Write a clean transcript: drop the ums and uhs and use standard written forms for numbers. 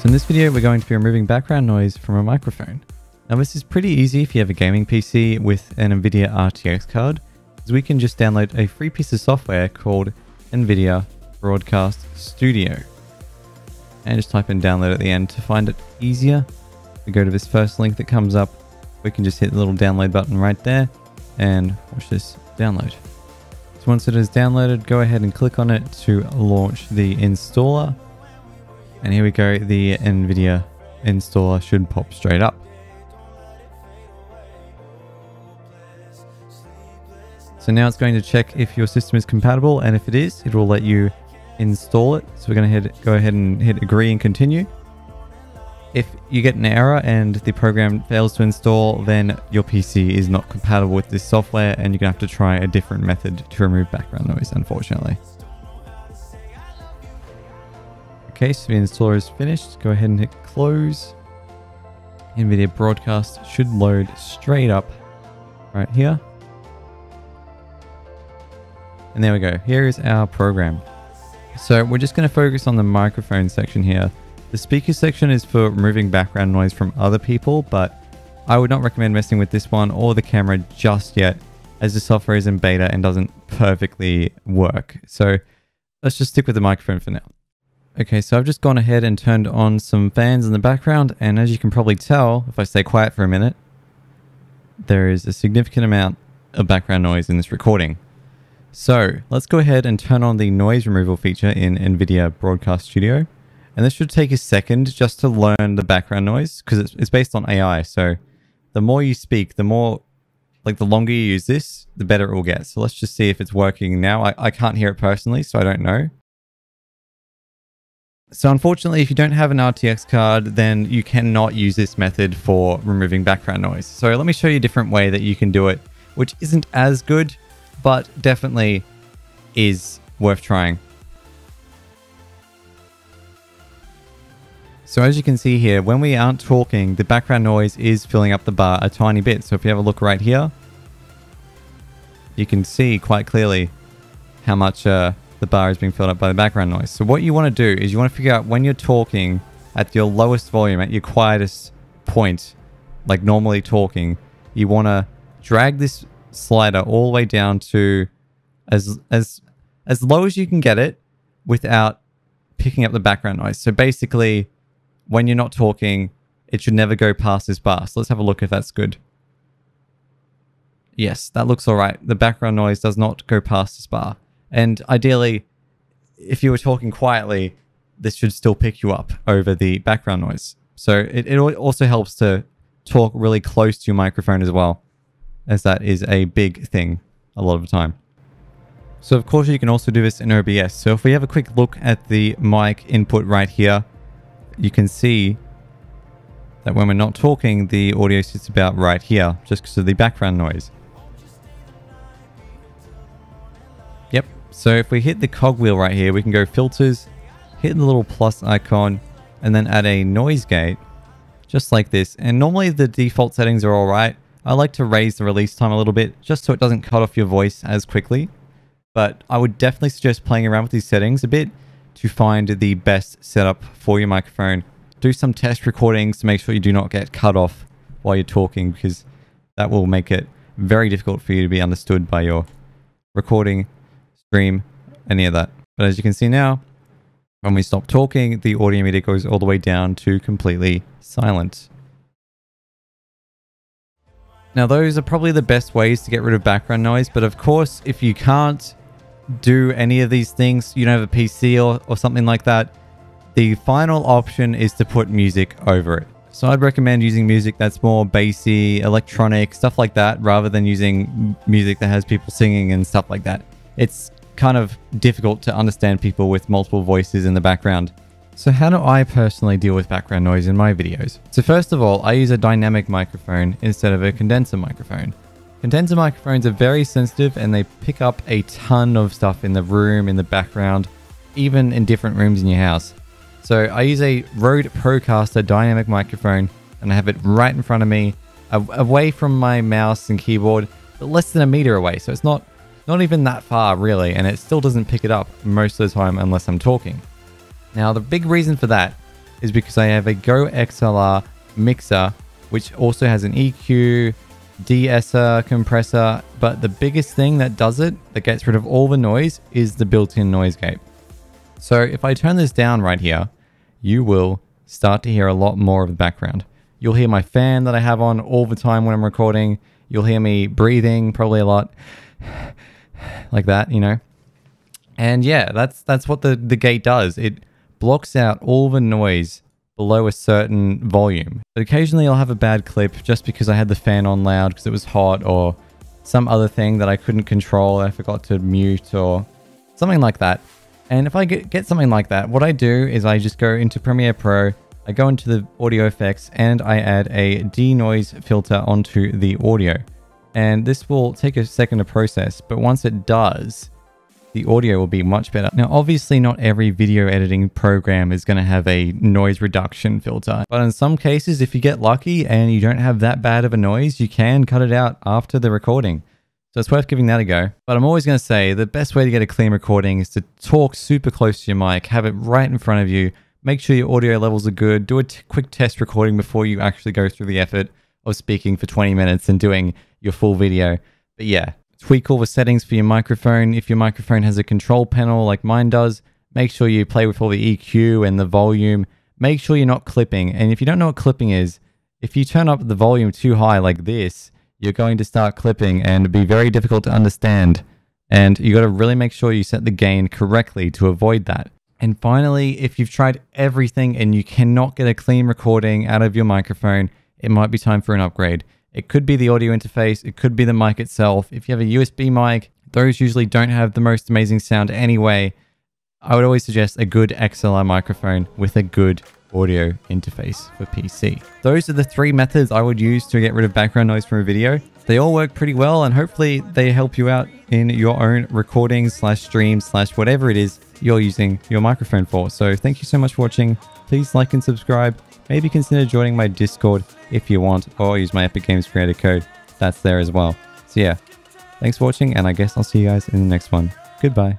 So in this video, we're going to be removing background noise from a microphone. Now this is pretty easy if you have a gaming PC with an NVIDIA RTX card, as we can just download a free piece of software called NVIDIA Broadcast Studio. And just type in download at the end to find it easier. We go to this first link that comes up. We can just hit the little download button right there and watch this download. So once it is downloaded, go ahead and click on it to launch the installer. And here we go, the NVIDIA installer should pop straight up. So now it's going to check if your system is compatible, and if it is, it will let you install it. So we're going to go ahead and hit agree and continue. If you get an error and the program fails to install, then your PC is not compatible with this software and you're going to have to try a different method to remove background noise, unfortunately. Okay, so the installer is finished. Go ahead and hit close. NVIDIA Broadcast should load straight up right here. And there we go. Here is our program. So we're just going to focus on the microphone section here. The speaker section is for removing background noise from other people, but I would not recommend messing with this one or the camera just yet, as the software is in beta and doesn't perfectly work. So let's just stick with the microphone for now. Okay, so I've just gone ahead and turned on some fans in the background, and as you can probably tell, if I stay quiet for a minute, there is a significant amount of background noise in this recording. So let's go ahead and turn on the noise removal feature in NVIDIA Broadcast Studio. And this should take a second just to learn the background noise, because it's based on AI. So the more you speak, the more, like the longer you use this, the better it will get. So let's just see if it's working now. I can't hear it personally, so I don't know. So unfortunately, if you don't have an RTX card, then you cannot use this method for removing background noise. So let me show you a different way that you can do it, which isn't as good, but definitely is worth trying. So as you can see here, when we aren't talking, the background noise is filling up the bar a tiny bit. So if you have a look right here, you can see quite clearly how much the bar is being filled up by the background noise. So what you want to do is you want to figure out when you're talking at your lowest volume, at your quietest point, like normally talking, you want to drag this slider all the way down to as low as you can get it without picking up the background noise. So basically, when you're not talking, it should never go past this bar. So let's have a look if that's good. Yes, that looks all right. The background noise does not go past this bar. And ideally, if you were talking quietly, this should still pick you up over the background noise. So it also helps to talk really close to your microphone as well, as that is a big thing a lot of the time. So of course, you can also do this in OBS. So if we have a quick look at the mic input right here, you can see that when we're not talking, the audio sits about right here, just because of the background noise. Yep, so if we hit the cogwheel right here, we can go filters, hit the little plus icon, and then add a noise gate, just like this. And normally the default settings are all right. I like to raise the release time a little bit, just so it doesn't cut off your voice as quickly. But I would definitely suggest playing around with these settings a bit to find the best setup for your microphone. Do some test recordings to make sure you do not get cut off while you're talking, because that will make it very difficult for you to be understood by your recording, stream, any of that. But as you can see now, when we stop talking, the audio meter goes all the way down to completely silent. Now those are probably the best ways to get rid of background noise, but of course, if you can't do any of these things, you don't have a PC or something like that, the final option is to put music over it. So I'd recommend using music that's more bassy, electronic, stuff like that, rather than using music that has people singing and stuff like that. It's kind of difficult to understand people with multiple voices in the background. So how do I personally deal with background noise in my videos? So first of all, I use a dynamic microphone instead of a condenser microphone. Condenser microphones are very sensitive and they pick up a ton of stuff in the room, in the background, even in different rooms in your house. So I use a Rode Procaster dynamic microphone and I have it right in front of me, away from my mouse and keyboard, but less than a meter away. So it's not even that far really, and it still doesn't pick it up most of the time unless I'm talking. Now the big reason for that is because I have a Go XLR mixer, which also has an EQ, de-esser, compressor, but the biggest thing that does it, that gets rid of all the noise, is the built-in noise gate. So if I turn this down right here, you will start to hear a lot more of the background. You'll hear my fan that I have on all the time when I'm recording. You'll hear me breathing probably a lot, like that, you know. And yeah, that's what the gate does. It blocks out all the noise below a certain volume. But occasionally I'll have a bad clip just because I had the fan on loud because it was hot, or some other thing that I couldn't control, I forgot to mute or something like that. And if I get something like that, what I do is I just go into Premiere Pro, I go into the audio effects, and I add a denoise filter onto the audio. And this will take a second to process, but once it does, the audio will be much better. Now, obviously not every video editing program is going to have a noise reduction filter, but in some cases, if you get lucky and you don't have that bad of a noise, you can cut it out after the recording. So it's worth giving that a go. But I'm always going to say the best way to get a clean recording is to talk super close to your mic, have it right in front of you, make sure your audio levels are good, do a quick test recording before you actually go through the effort of speaking for 20 minutes and doing your full video. But yeah, tweak all the settings for your microphone. If your microphone has a control panel like mine does, make sure you play with all the EQ and the volume. Make sure you're not clipping. And if you don't know what clipping is, if you turn up the volume too high like this, you're going to start clipping and be very difficult to understand. And you got to really make sure you set the gain correctly to avoid that. And finally, if you've tried everything and you cannot get a clean recording out of your microphone, it might be time for an upgrade. It could be the audio interface, it could be the mic itself. If you have a USB mic, those usually don't have the most amazing sound anyway. I would always suggest a good XLR microphone with a good audio interface for PC. Those are the three methods I would use to get rid of background noise from a video. They all work pretty well, and hopefully they help you out in your own recordings slash streams slash whatever it is you're using your microphone for. So thank you so much for watching. Please like and subscribe. Maybe consider joining my Discord if you want, or use my Epic Games Creator code. That's there as well. So yeah, thanks for watching, and I guess I'll see you guys in the next one. Goodbye.